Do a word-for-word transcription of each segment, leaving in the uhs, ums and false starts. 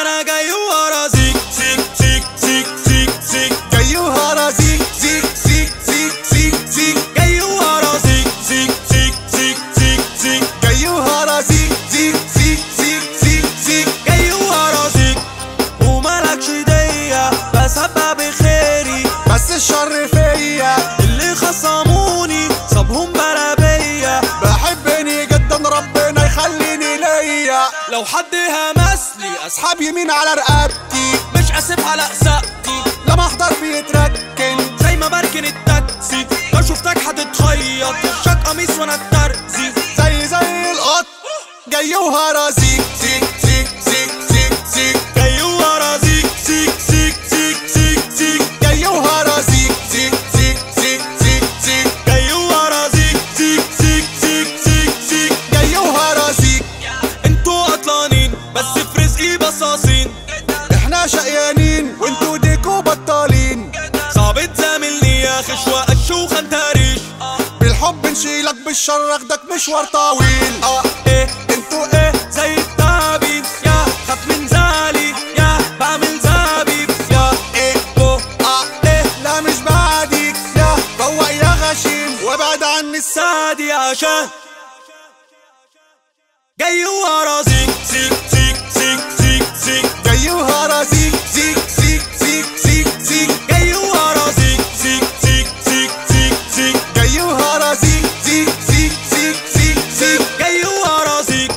انا جاي هرازيك زيك زيك زيك زيك زيك جاي هرازيك زيك زيك زيك زيك زيك جاي هرازيك زيك زيك زيك زيك زيك جاي هرازيك زيك زيك زيك زيك زيك جاي هرازيك ومالكش ديا بسبب بخيري بس الشر فيا اللي خصموني صابهم بلابيا بحبني جدا ربنا يخليني ليا لو حد همسلي اسحب يمين على رقبتي مش اسيب على سقتي لما احضر بيتركن زي ما بركن التاكسي لو شفتك هتتخيط شاك قميص وانا الترزي زي زي القط جاي وهرازيك زيك زيك زيك زيك زيك جاي وهرازيك زيك زيك زيك زيك زيك جاي وهرازيك زيك زيك زيك زيك زيك جاي وهرازيك زيك زيك زيك زيك زيك جاي وهرازيك انتوا قطلانين بس في رزقي بصاصين احنا شقيانين وانتوا ديكوا بطالين صعب تزاملني يا خشوة الشوخة انت ريش بالحب نشيلك بالشر اخدك مشوار طويل اه ايه انتوا ايه زي التعابين يا خاف من زعلي يا بعمل زبيب يا ايه بو اه ايه لا مش بعديك يا روق يا غشيم وابعد عني السادي عشان جاي وهرازيك زيك زيك زيك زيك زيك جاي وهرازيك زيك زيك زيك زيك زيك جاي وهرازيك زيك زيك زيك زيك زيك جاي وهرازيك زيك زيك زيك زيك زيك جاي وهرازيك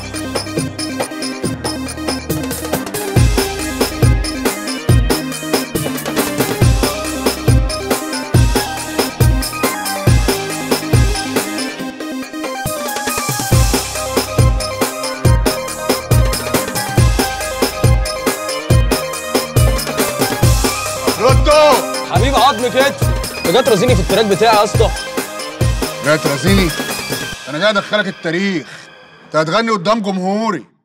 ردوا حبيب عظم كتفي انت جاي ترازيني في التراك بتاعي يا اسطى. جاي ترازيني؟ انا جاي ادخلك التاريخ، انت هتغني قدام جمهوري.